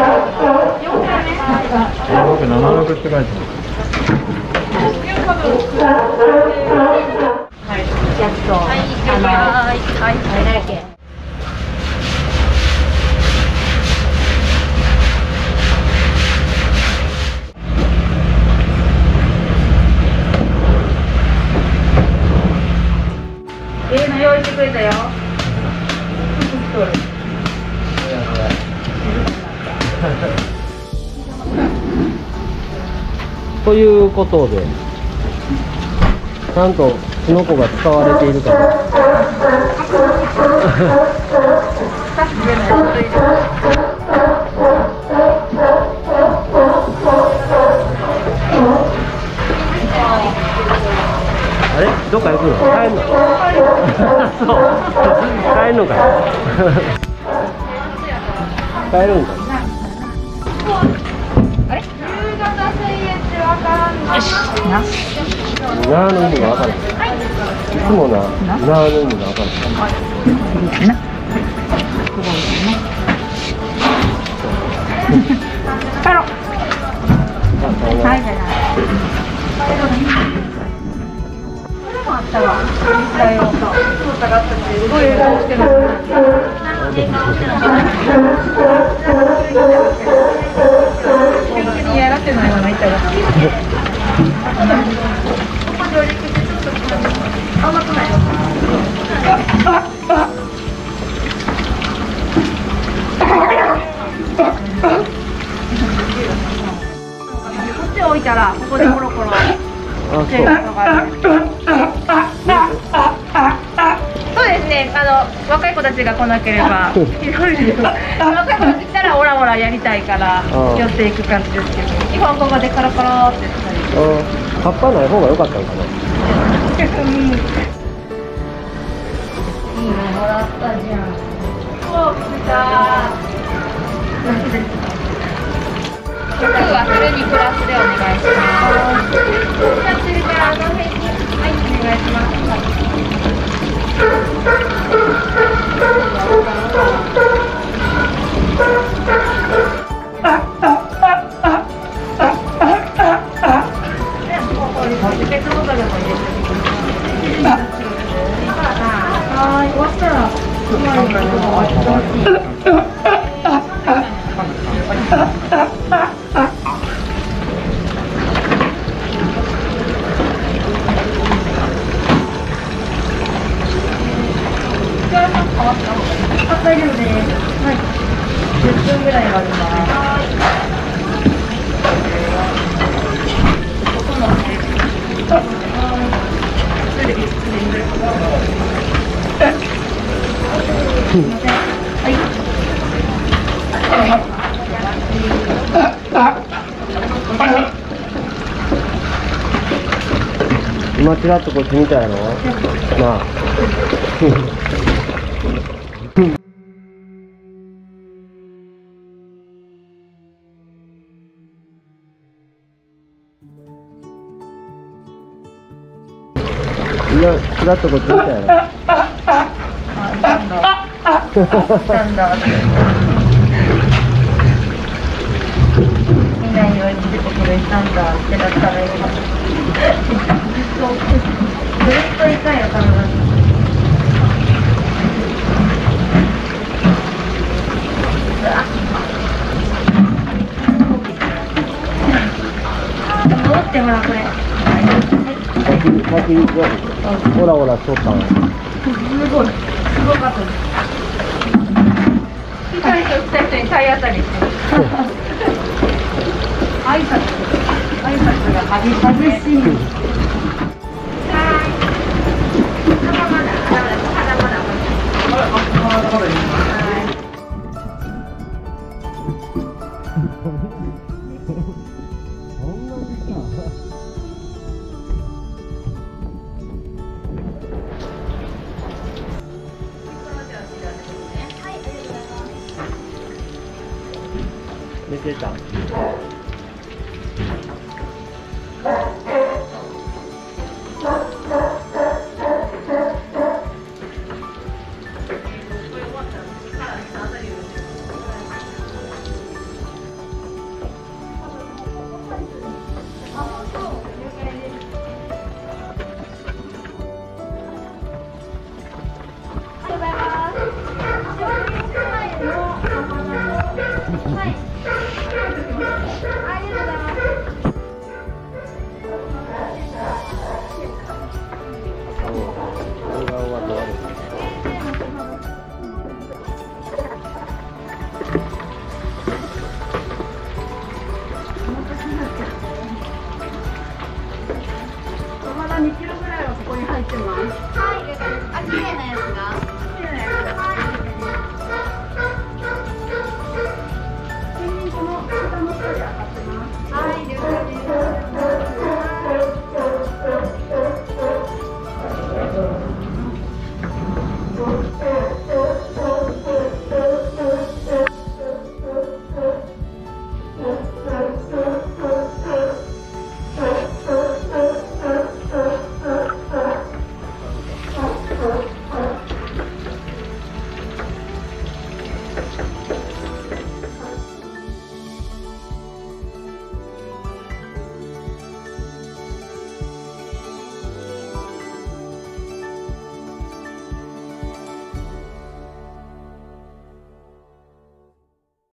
はい。用意してくれたよ。ということで、ちゃんとキノコが使われているから。あれ、どっか行くの？帰るの？そう、帰るのか帰るんかあれ？夕方水泳ってわかんない。なーの意味がわかる。いつもなーの意味がわかるな。帰ろう。はい、じゃない実際を下がったってすごい映像してますこっち置いたらここでコロコロしてるのがある。若い子たちが来なければひどいです。若い子たち来たらオラオラやりたいから寄っていく感じですけど、基本ここでコロコロってしたり。葉っぱない方が良かったのかな。いいのもらったじゃん。おお、来た。服はフルにプラスでお願いします。じゃあそれからあの辺にはいお願いします。はい今ちらっとこっち見たやろ。まあ今ちらっとこっち見たやろ。オラオラしとったんや。すごい、すごかったです。来た人来た人に体当たりして挨拶が激しい。寝てた。